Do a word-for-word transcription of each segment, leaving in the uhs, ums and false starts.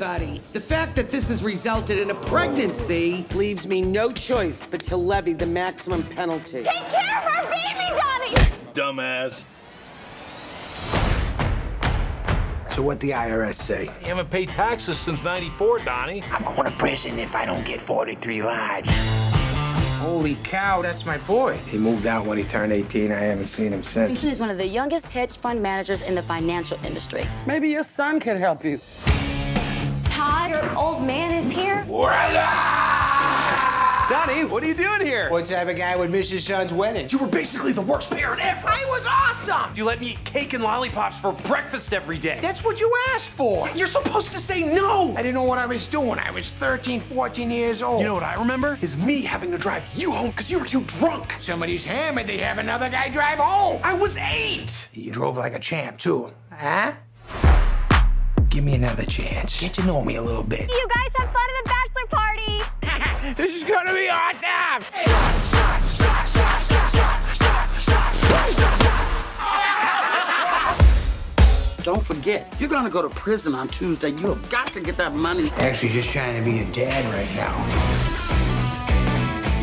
everybody. The fact that this has resulted in a pregnancy leaves me no choice but to levy the maximum penalty. Take care of our baby, Donnie! Dumbass. So what the I R S say? You haven't paid taxes since ninety-four, Donnie. I'm going to prison if I don't get forty-three lives. Holy cow, that's my boy. He moved out when he turned eighteen. I haven't seen him since. He's one of the youngest hedge fund managers in the financial industry. Maybe your son can help you. Todd, your old man is here. Donnie, what are you doing here? What's that, a guy with Missus Sun's wedding? You were basically the worst parent ever. I was awesome. You let me eat cake and lollipops for breakfast every day. That's what you asked for. You're supposed to say no. I didn't know what I was doing. I was thirteen, fourteen years old. You know what I remember? Is me having to drive you home because you were too drunk. Somebody's hammered. They have another guy drive home. I was eight. You drove like a champ, too. Huh? Give me another chance. Get to know me a little bit. You guys have fun at the bachelor party. This is gonna be awesome! Don't forget, you're gonna go to prison on Tuesday. You have got to get that money. Actually, just trying to be a dad right now.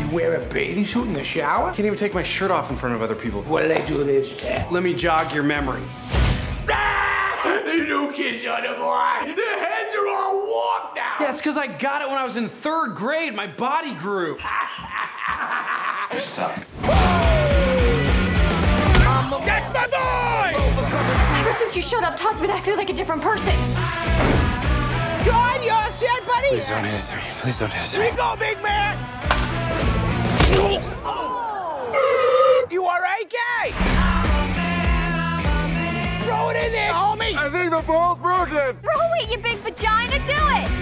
You wear a bathing suit in the shower? I can't even take my shirt off in front of other people. What did I do this? Let me jog your memory. The new kids on the block. Their heads are all warped now. Yeah, it's because I got it when I was in third grade. My body grew. You suck. Oh! That's my boy! Ever since you showed up, Todd's been acting like a different person. Todd, you all set, buddy? Please don't hit us three. Please don't hit us three. Here you go, big man! Oh. You all right, guy? Throw it in there, homie! I think the ball's broken! Throw it, you big vagina, do it!